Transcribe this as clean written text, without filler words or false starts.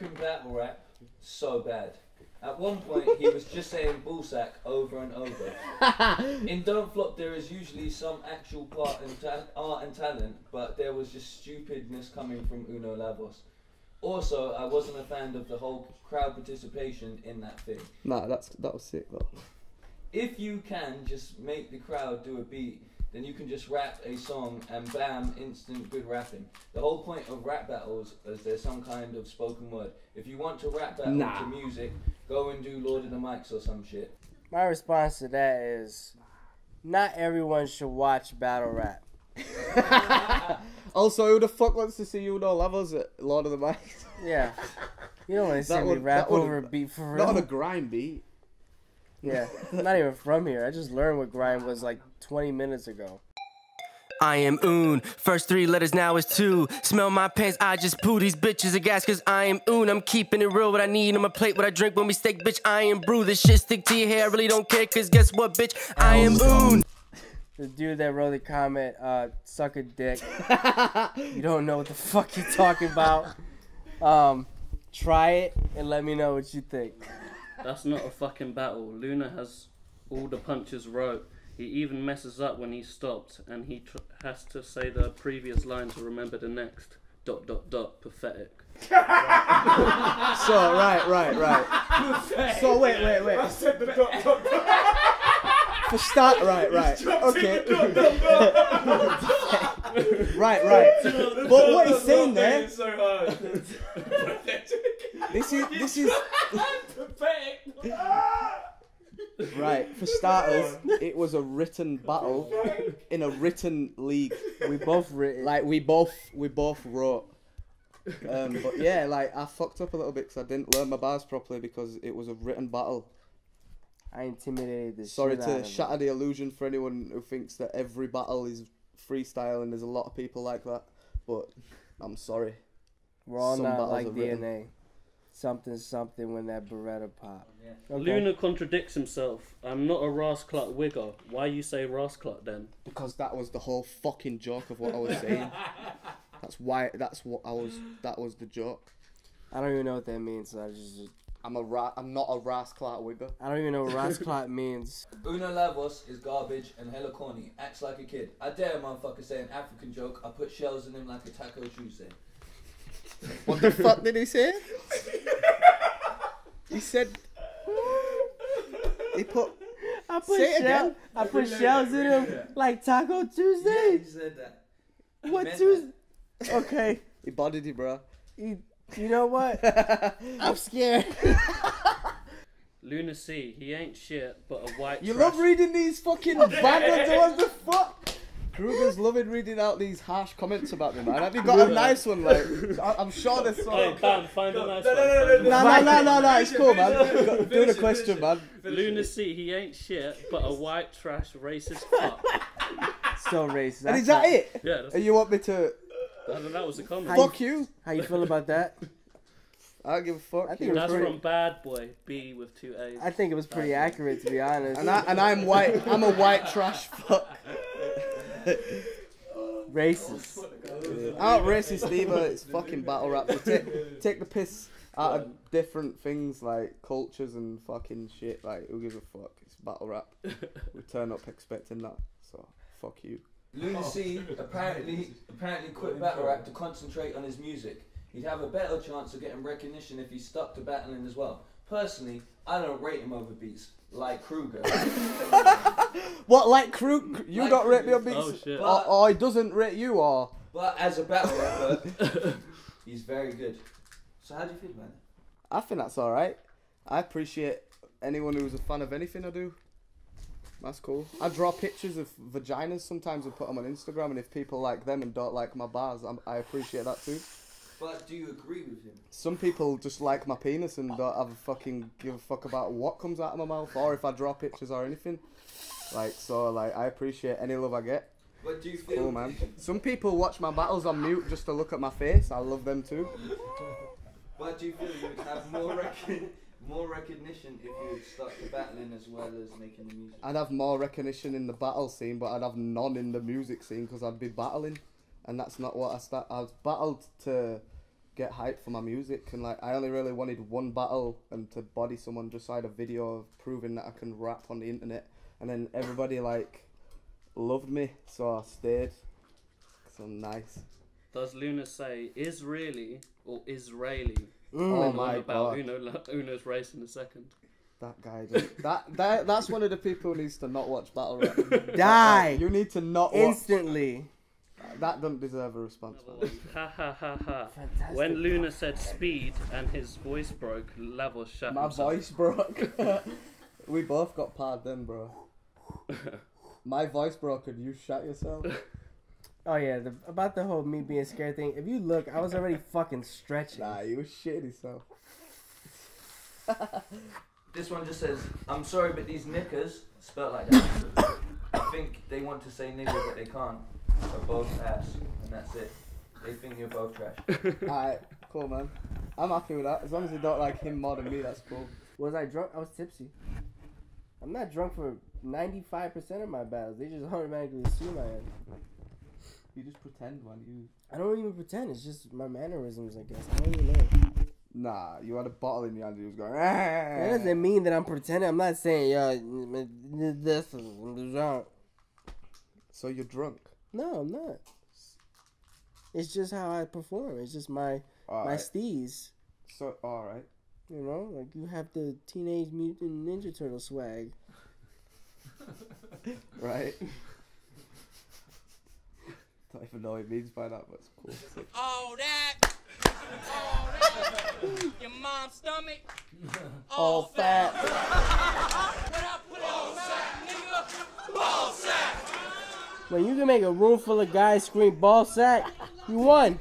American battle rap, so bad. At one point, he was just saying ballsack over and over. In Don't Flop, there is usually some actual part and art and talent, but there was just stupidness coming from Uno Lavoz. Also, I wasn't a fan of the whole crowd participation in that thing. Nah, that was sick though. If you can just make the crowd do a beat, then you can just rap a song and bam, instant good rapping. The whole point of rap battles is there's some kind of spoken word. If you want to rap battle to music, go and do Lord of the Mics or some shit. My response to that is, not everyone should watch battle rap. Also, who the fuck wants to see Uno Lavoz at Lord of the Mics? Yeah. You don't want to see me rap over a beat for real. Not on a grime beat. Yeah, I'm not even from here. I just learned what grime was like 20 minutes ago. I am Oon. First three letters now is two. Smell my pants, I just poo. These bitches are gas, cause I am Oon. I'm keeping it real, what I need on my plate, what I drink, when we steak, bitch, I am brew. This shit stick to your hair, I really don't care, cause guess what, bitch, I am Oon. The dude that wrote the comment, suck a dick. You don't know what the fuck you're talking about. Try it and let me know what you think. That's not a fucking battle. Luna has all the punches wrote. He even messes up when he stopped, and he has to say the previous line to remember the next. ... Pathetic. So, right. So, wait. I said the ... For start, right. Okay. Right. But what he's saying there... It's so hard. This is... Right, for starters, it was a written battle in a written league. We both written. Like, we both wrote. But yeah, like, I fucked up a little bit because I didn't learn my bars properly because it was a written battle. I intimidated this. Sorry to shatter the illusion for anyone who thinks that every battle is freestyle, and there's a lot of people like that, but I'm sorry. We're all not like DNA. Something when that Beretta pop. Oh, yeah. Okay. Luna contradicts himself. I'm not a rasclut wigger. Why you say rasclut then? Because that was the whole fucking joke of what I was saying. That was the joke. I don't even know what that means, so I just... I'm not a rasclot wigger. I don't even know what rasclot means. Uno Lavoz is garbage and hella corny. Acts like a kid. I dare a motherfucker say an African joke. I put shells in him like a Taco Tuesday. What the fuck did he say? He said... He put... I put shells in him like Taco Tuesday? Yeah, he said that. What Tuesday? Okay. He bodied you, bro. You know what? I'm scared. Lunar C, he ain't shit, but a white trash. You love reading these fucking backwards ones, the fuck? Kruger's loving reading out these harsh comments about me, man. Have you got a nice one, like? I'm sure there's some. Hey, Dan, find a nice one. No, it's cool, man. Do the question, man. Lunar C, he ain't shit, but a white trash racist fuck. So racist. And is that it? Yeah. And you want me to... That was a comment. Fuck you. How you feel about that? I don't give a fuck. I think that's from Bad Boy B with 2 A's. I think it was pretty accurate, to be honest. And I'm white. I'm a white trash fuck. Racist. I'm racist either. It's fucking battle rap. Take the piss out of different things like cultures and fucking shit. Like, who gives a fuck? It's battle rap. We turn up expecting that. So fuck you. Lunar C apparently quit battle rap to concentrate on his music. He'd have a better chance of getting recognition if he stuck to battling as well. Personally, I don't rate him over beats like Kruger. What, like Kruger? You like don't rate me on beats? Oh, shit. Or he doesn't rate you, or? But as a battle rapper, he's very good. So how do you feel about it? I think that's alright. I appreciate anyone who's a fan of anything I do. That's cool. I draw pictures of vaginas sometimes and put them on Instagram, and if people like them and don't like my bars, I appreciate that too. But do you agree with him? Some people just like my penis and don't have a fucking give a fuck about what comes out of my mouth, or if I draw pictures or anything. Like, so, like, I appreciate any love I get. What do you feel? Cool, man. Some people watch my battles on mute just to look at my face. I love them too. But do you feel you would have more recognition if you would start the battling as well as making the music? I'd have more recognition in the battle scene, but I'd have none in the music scene because I'd be battling, and that's not what I was battled to get hype for my music, and like I only really wanted one battle and to body someone, just so I had a video of proving that I can rap on the internet, and then everybody like loved me, so I stayed. So I'm nice. Does Lunar say Israeli or Israeli? Oh my God! Uno's race in a second. That guy, that's one of the people who needs to not watch battle rap. Die! You need to not watch instantly. That doesn't deserve a response. Ha ha ha ha! When Lunar said speed and his voice broke, Lavoz shut himself. My voice broke. We both got parred then, bro. My voice broke and you shut yourself. Oh yeah, about the whole me being scared thing. If you look, I was already fucking stretching. Nah, you was shitty, so. This one just says, "I'm sorry, but these knickers spelt like that." I think they want to say nigger, but they can't. They're both ass, and that's it. They think you're both trash. Alright, cool, man. I'm happy with that. As long as you don't like him more than me, that's cool. Was I drunk? I was tipsy. I'm not drunk for 95% of my battles. They just automatically assume I am. You just pretend, man. I don't even pretend. It's just my mannerisms, I guess. I don't even know. Nah, you had a bottle in your hand and you was going, "Aah." That doesn't mean that I'm pretending. I'm not saying, yo, this is drunk. So you're drunk? No, I'm not. It's just how I perform. It's just my steez. So, alright. You know, like you have the Teenage Mutant Ninja Turtle swag. Right? Don't even know what it means by that, but it's cool. Sick. All that. Your mom's stomach. All fat. What I put all sack, nigga. Ball sack. When you can make a room full of guys scream ball sack, you won.